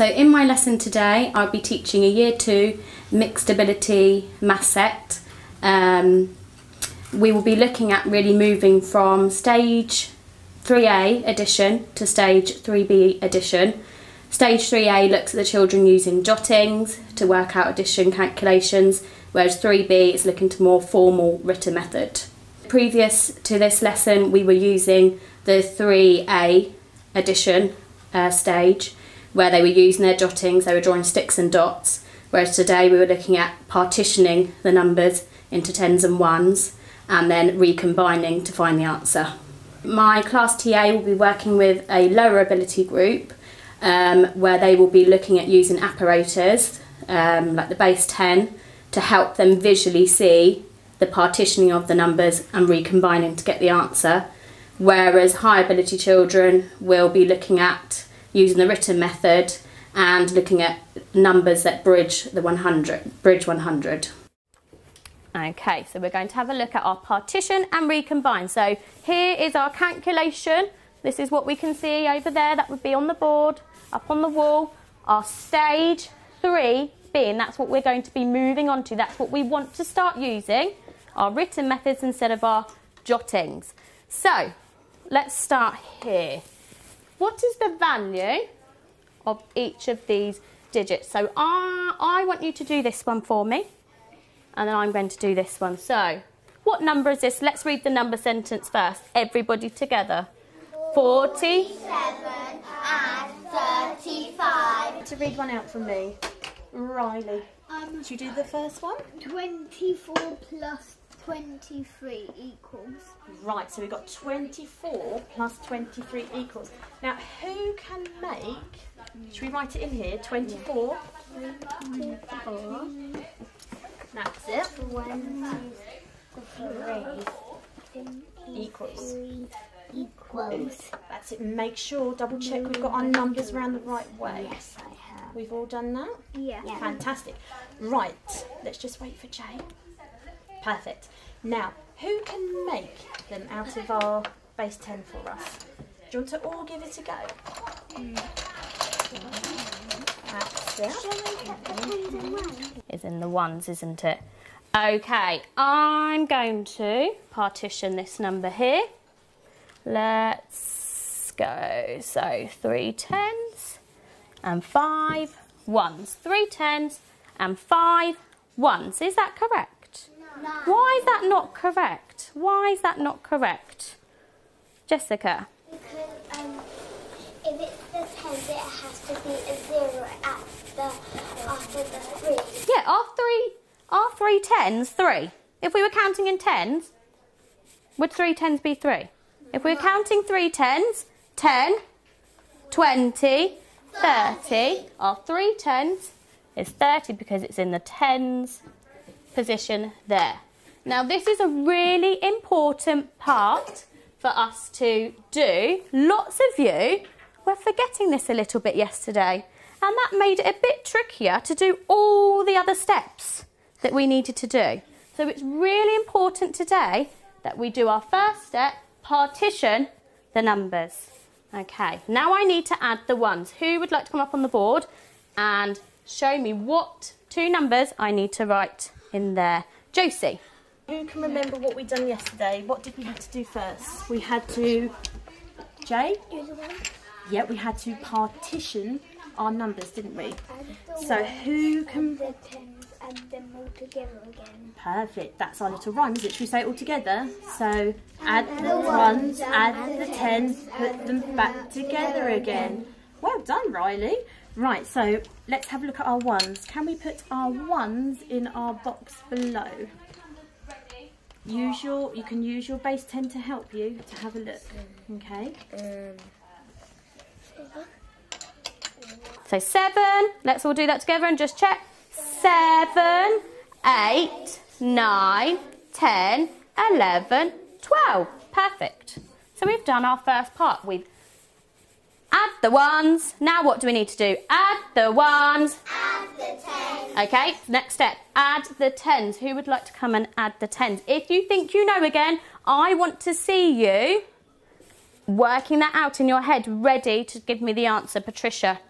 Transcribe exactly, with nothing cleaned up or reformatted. So in my lesson today, I'll be teaching a Year two Mixed Ability Maths Set. Um, we will be looking at really moving from Stage three A addition to Stage three B addition. Stage three A looks at the children using jottings to work out addition calculations, whereas three B is looking to more formal written method. Previous to this lesson, we were using the three A addition uh, stage, where they were using their jottings, they were drawing sticks and dots, whereas today we were looking at partitioning the numbers into tens and ones and then recombining to find the answer. My class T A will be working with a lower ability group um, where they will be looking at using apparatus um, like the base ten to help them visually see the partitioning of the numbers and recombining to get the answer, whereas high ability children will be looking at using the written method and looking at numbers that bridge the one hundred, bridge one hundred. Okay, so we're going to have a look at our partition and recombine. So here is our calculation. This is what we can see over there. That would be on the board, up on the wall. Our stage three B, and that's what we're going to be moving on to. That's what we want to start using, our written methods instead of our jottings. So let's start here. What is the value of each of these digits? So uh, I want you to do this one for me, and then I'm going to do this one. So what number is this? Let's read the number sentence first. Everybody together. forty-seven and thirty-five. To read one out from me. Riley, um, should you do the first one? twenty-four plus twenty-three equals. Right, so we've got twenty-four plus twenty-three equals. Now, who can make, should we write it in here? twenty-four. twenty-four. That's it. twenty-three equals. Equals. That's it. Make sure, double check we've got our numbers round the right way. Yes, I have. We've all done that? Yeah. yeah. Fantastic. Right, let's just wait for Jay. Perfect. Now, who can make them out of our base ten for us? Do you want to all give it a go? Mm. That's it. It's in the ones, isn't it? Okay, I'm going to partition this number here. Let's go. So, three tens and five ones. Three tens and five ones. Is that correct? No. Why is that not correct? Why is that not correct? Jessica? Because um, if it's the tens, it has to be a zero at the, after the three. Yeah, our three, our three tens, three. If we were counting in tens, would three tens be three? If we were counting three tens, ten, twenty, thirty. Our three tens is thirty because it's in the tens position there. Now this is a really important part for us to do. Lots of you were forgetting this a little bit yesterday, and that made it a bit trickier to do all the other steps that we needed to do. So it's really important today that we do our first step, partition the numbers. Okay, now I need to add the ones. Who would like to come up on the board and show me what two numbers I need to write in there? Josie. Who can remember what we done yesterday? What did we have to do first? We had to... Jay? Yeah, we had to partition our numbers, didn't we? So who can... the tens and them all together again. Perfect. That's our little rhyme, is it? Should we say it all together? So add the ones, add the tens, put them back together again. Well done, Riley. Right, so let's have a look at our ones. Can we put our ones in our box below? Use your, you can use your base ten to help you to have a look. Okay. So seven, let's all do that together and just check. Seven, eight, nine, ten, eleven, twelve. Perfect. So we've done our first part. We've add the ones. Now what do we need to do? Add the ones. Add the tens. Okay, next step. Add the tens. Who would like to come and add the tens? If you think you know again, I want to see you working that out in your head, ready to give me the answer. Patricia,